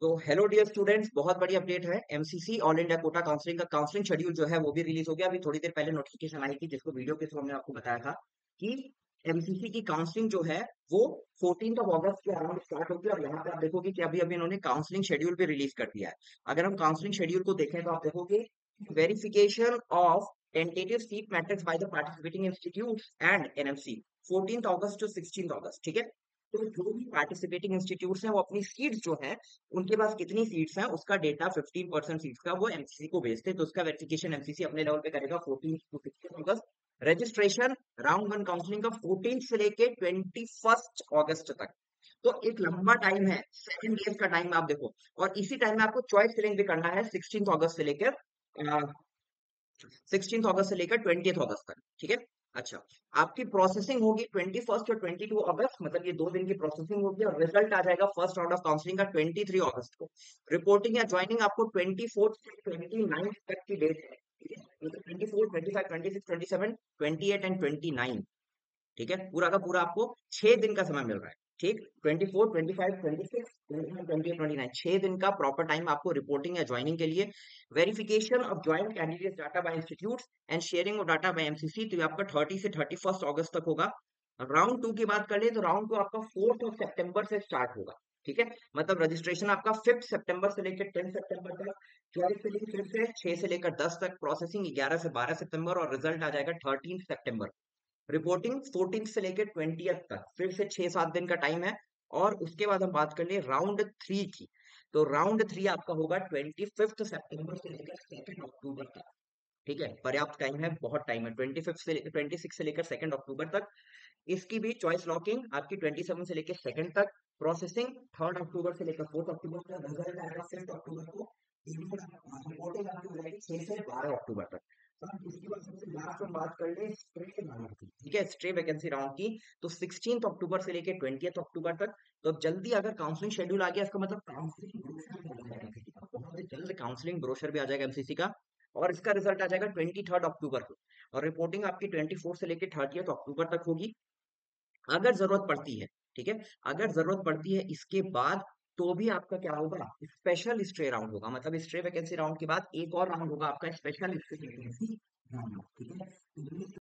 तो hello dear students, बहुत बड़ी अपडेट है। MCC all India quota counselling का काउंसलिंग शेड्यूल जो है वो भी रिलीज हो गया। अभी थोड़ी देर पहले नोटिफिकेशन आई थी, जिसको वीडियो के थ्रू हमने आपको बताया था कि एमसीसी की काउंसलिंग जो है वो 14 अगस्त के अराउंड स्टार्ट होगी। और यहाँ पे आप देखोगे कि अभी अभी इन्होंने काउंसलिंग शेड्यूल भी रिलीज कर दिया है। अगर हम काउंसलिंग शेड्यूल को देखें तो आप देखोगे verification of tentative seat matrix by the participating institute and NMC 14 अगस्त टू 16 अगस्त, ठीक है। तो जो भी पार्टिसिपेटिंग इंस्टीट्यूट हैं वो अपनी सीट्स जो है उनके पास कितनी सीट्स हैं उसका डेटा 15% सीट्स का वो एमसीसी को भेजते हैं। तो उसका वेरिफिकेशन एमसीसी अपने लेवल पे करेगा 14 टू 16 अगस्त। रजिस्ट्रेशन राउंड 1 काउंसलिंग का 14 से लेके 21 अगस्त तक, तो एक लंबा टाइम है, 7 डेज का टाइम आप देखो। और इसी टाइम में आपको चॉइस फिलिंग भी करना है 16 अगस्त से लेकर 20 अगस्त तक, ठीक है। अच्छा, आपकी प्रोसेसिंग होगी 21 और 22 अगस्त, मतलब ये 2 दिन की प्रोसेसिंग होगी। और रिजल्ट आ जाएगा फर्स्ट राउंड ऑफ काउंसलिंग का 23 अगस्त को। रिपोर्टिंग या ज्वाइनिंग आपको 24 से 29 तक की डेट है, ठीक है। मतलब 24, 25, 26, 27, 28 एंड 29, ठीक है। पूरा का पूरा आपको 6 दिन का समय मिल रहा है, ठीक। 24, 25, 26, 28, 29 6 दिन का प्रॉपर टाइम आपको रिपोर्टिंग या ज्वाइनिंग के लिए। Verification of joint candidate data by institute and sharing of data by MCC, तो ये आपका 30 से 31 अगस्त तक होगा। राउंड 2 की बात कर ले तो राउंड 2 आपका 4 सितंबर से स्टार्ट होगा, ठीक है। मतलब रजिस्ट्रेशन आपका 5 सितंबर से लेकर 10 सितंबर तक, चॉइस फिलिंग फिर से 6 से लेकर 10 तक, प्रोसेसिंग 11 से 12 सितंबर, और रिजल्ट आ जाएगा 13 सितंबर। रिपोर्टिंग 14 से लेकर 20 तक, फिर से 6-7 दिन का टाइम है। और उसके बाद हम बात कर ले राउंड 3 की, तो राउंड 3 आपका होगा 25 सितंबर से लेकर 2 अक्टूबर तक, ठीक है। पर्याप्त टाइम है, बहुत टाइम है। 26 से लेकर 2 अक्टूबर तक। इसकी भी चॉइस लॉकिंग आपकी 27 से लेकर 2 तक, प्रोसेसिंग 3 अक्टूबर से लेकर 4 अक्टूबर तक, रिजल्ट आएगा 5 अक्टूबर को, रिपोर्टिंग आपकी हो जाएगी 6 से 12 अक्टूबर तक। इसके बाद सबसे लास्ट में बात कर ले स्ट्रे राउंड की, ठीक है, स्ट्रे वैकेंसी राउंड की, तो 16 अक्टूबर से लेकर 20 अक्टूबर तक। तो अब जल्दी अगर काउंसलिंग शेड्यूल आ गया, इसका मतलब काउंसलिंग ब्रोशर बहुत जल्द काउंसलिंग ब्रोशर भी आ जाएगा एमसीसी का। और इसका रिजल्ट आ जाएगा 23 अक्टूबर को। और रिपोर्टिंग आपकी 24 से लेकर 30 अक्टूबर तक होगी, अगर जरूरत पड़ती है, ठीक है। अगर जरूरत पड़ती है इसके बाद तो भी आपका क्या होगा, स्पेशल स्ट्रे राउंड होगा। मतलब स्ट्रे वैकेंसी राउंड के बाद एक और राउंड होगा आपका स्पेशल स्ट्रे वैकेंसी राउंड, ठीक है।